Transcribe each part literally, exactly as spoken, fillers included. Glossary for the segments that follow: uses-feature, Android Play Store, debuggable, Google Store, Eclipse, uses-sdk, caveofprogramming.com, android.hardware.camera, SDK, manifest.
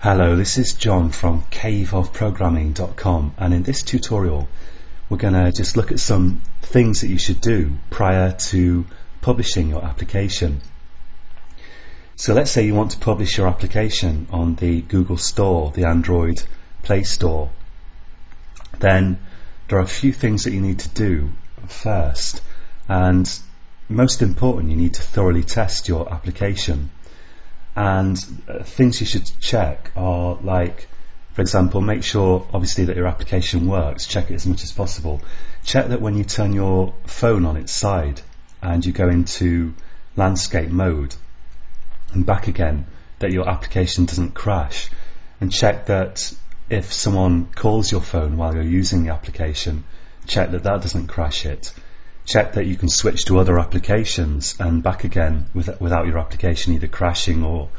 Hello, this is John from cave of programming dot com, and in this tutorial we're going to just look at some things that you should do prior to publishing your application. So let's say you want to publish your application on the Google Store, the Android Play Store. Then there are a few things that you need to do first, and most important, you need to thoroughly test your application. And things you should check are, like, for example, make sure obviously that your application works, check it as much as possible. Check that when you turn your phone on its side and you go into landscape mode and back again, that your application doesn't crash. And check that if someone calls your phone while you're using the application, check that that doesn't crash it. Check that you can switch to other applications and back again without your application either crashing or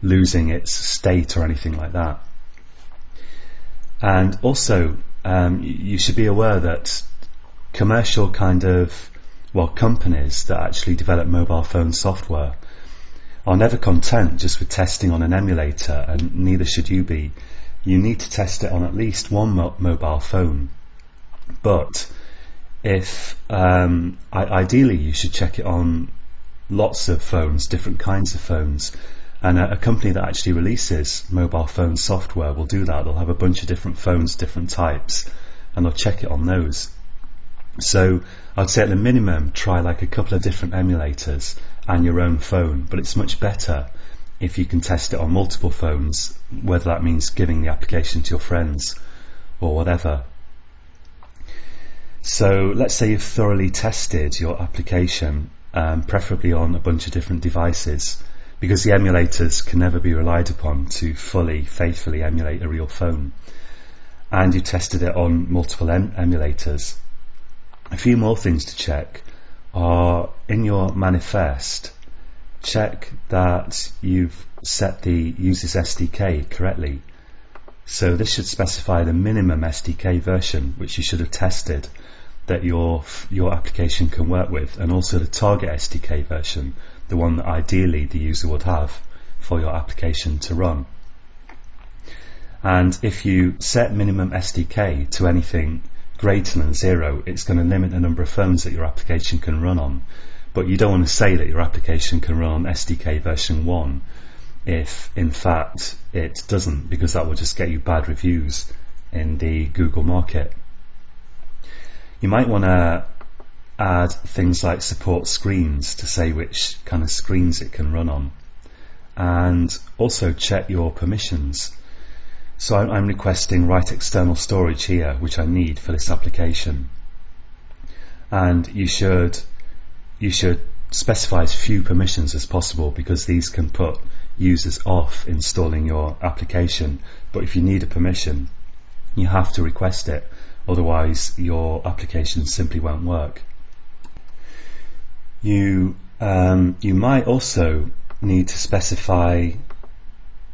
losing its state or anything like that. And also, um, you should be aware that commercial kind of, well, companies that actually develop mobile phone software are never content just with testing on an emulator, and neither should you be. You need to test it on at least one mo- mobile phone. But If um, ideally you should check it on lots of phones, different kinds of phones, and a, a company that actually releases mobile phone software will do that. They'll have a bunch of different phones, different types, and they'll check it on those. So I'd say at the minimum try like a couple of different emulators and your own phone, but it's much better if you can test it on multiple phones, whether that means giving the application to your friends or whatever. So let's say you've thoroughly tested your application, um, preferably on a bunch of different devices, because the emulators can never be relied upon to fully, faithfully emulate a real phone. And you've tested it on multiple em emulators. A few more things to check are in your manifest. Check that you've set the uses S D K correctly. So this should specify the minimum S D K version which you should have tested that your your application can work with, and also the target S D K version, the one that ideally the user would have for your application to run. And if you set minimum S D K to anything greater than zero, it's going to limit the number of phones that your application can run on. But you don't want to say that your application can run on S D K version one if in fact it doesn't, because that will just get you bad reviews in the Google market. You might want to add things like support screens to say which kind of screens it can run on, and also check your permissions. So I'm requesting write external storage here, which I need for this application, and you should you should specify as few permissions as possible, because these can put users off installing your application. But if you need a permission, you have to request it, otherwise your application simply won't work. You um, you might also need to specify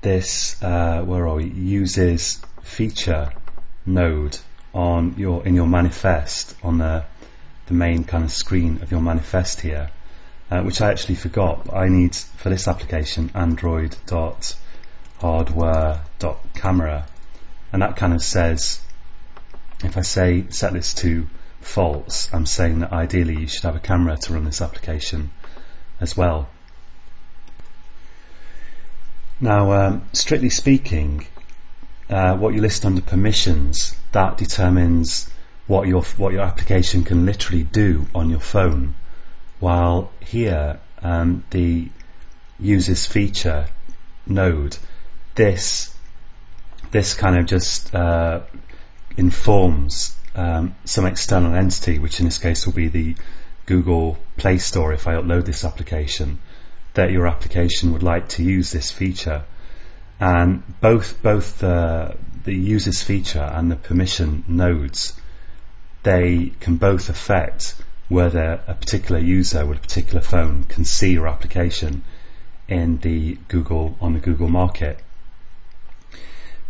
this uh, where are we uses-feature node on your in your manifest, on the the main kind of screen of your manifest here. Uh, which I actually forgot, but I need for this application android dot hardware dot camera, and that kind of says, if I say set this to false, I'm saying that ideally you should have a camera to run this application as well. Now um, strictly speaking, uh, what you list under permissions, that determines what your, what your application can literally do on your phone. While here, um, the uses-feature node, this this kind of just uh, informs um, some external entity, which in this case will be the Google Play Store if I upload this application, that your application would like to use this feature. And both both the, the uses-feature and the permission nodes, they can both affect whether a particular user with a particular phone can see your application in the Google on the Google market.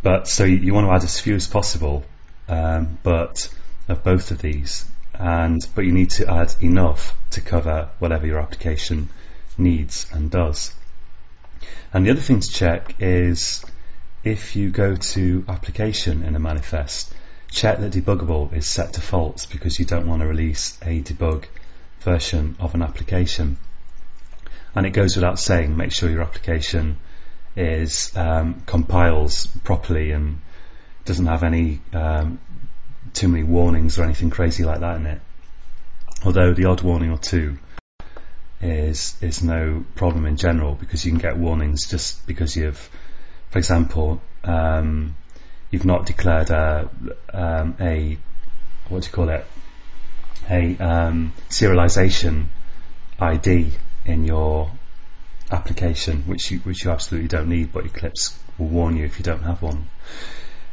But so you, you want to add as few as possible, um, but of both of these, and but you need to add enough to cover whatever your application needs and does. And the other thing to check is if you go to application in a manifest, check that debuggable is set to false, because you don't want to release a debug version of an application. And it goes without saying, make sure your application is um, compiles properly and doesn't have any um, too many warnings or anything crazy like that in it. Although the odd warning or two is is no problem in general, because you can get warnings just because you've, for example, um, you've not declared a, um, a what do you call it, a um, serialization I D in your application, which you which you absolutely don't need, but Eclipse will warn you if you don't have one.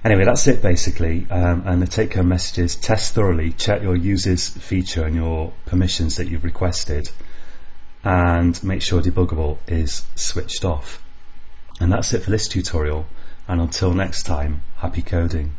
Anyway, that's it basically, um, and the take-home message is: test thoroughly, check your uses feature and your permissions that you've requested, and make sure debuggable is switched off. And that's it for this tutorial, and until next time, happy coding.